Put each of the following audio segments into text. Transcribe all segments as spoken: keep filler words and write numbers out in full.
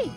Yay!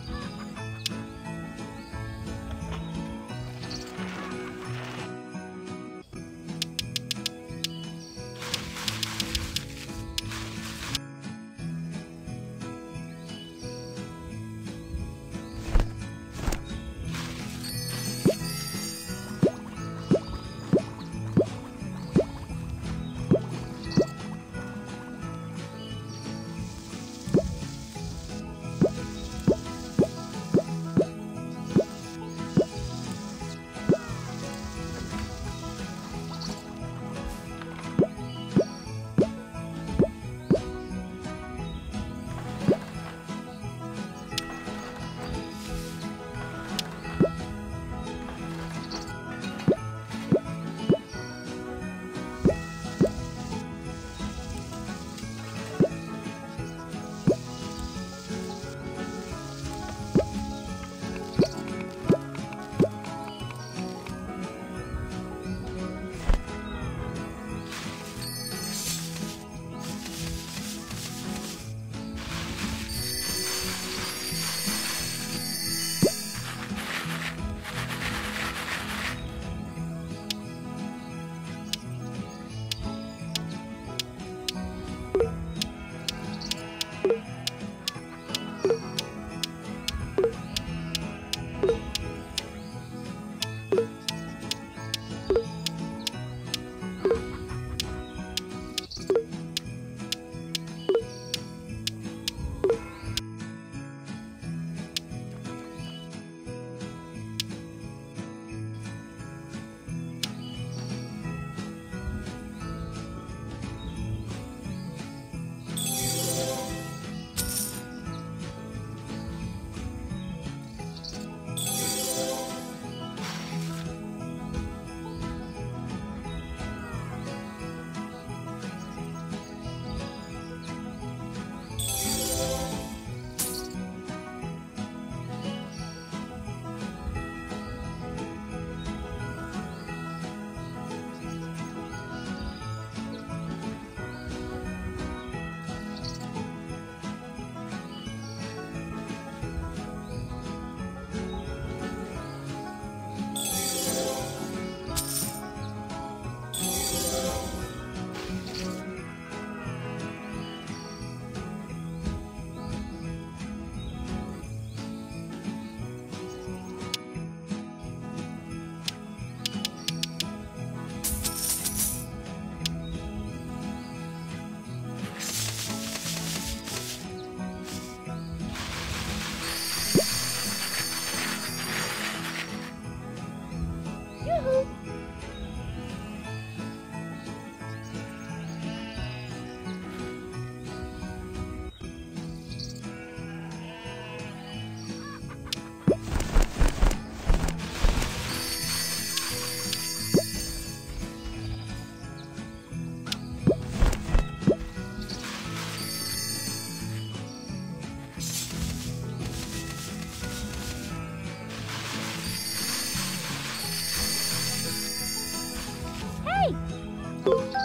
Hey!